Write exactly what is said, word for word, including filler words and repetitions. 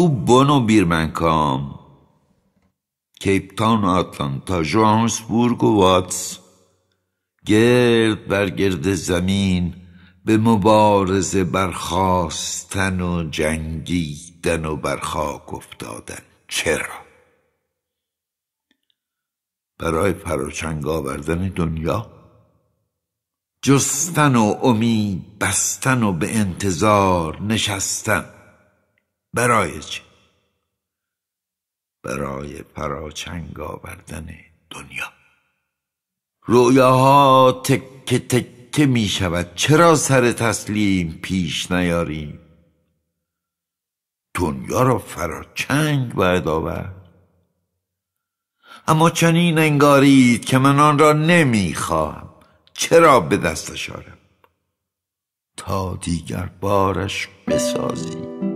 تو بونو بیرمنکام، کیپ تاون و آتلانتا، جوهانسبورگ و واتس، گرد بر گرد زمین به مبارزه برخاستن و جنگیدن و برخاک افتادن. چرا؟ برای پراچنگ آوردن دنیا، جستن و امید بستن و به انتظار نشستن. برای چی؟ برای پراچنگ آوردن دنیا. رویاها تکه تکه می شود. چرا سر تسلیم پیش نیاریم؟ دنیا را فراچنگ باید آورد. اما چنین انگارید که من آن را نمی خواهم. چرا به دستش آرم تا دیگر بارش بسازی؟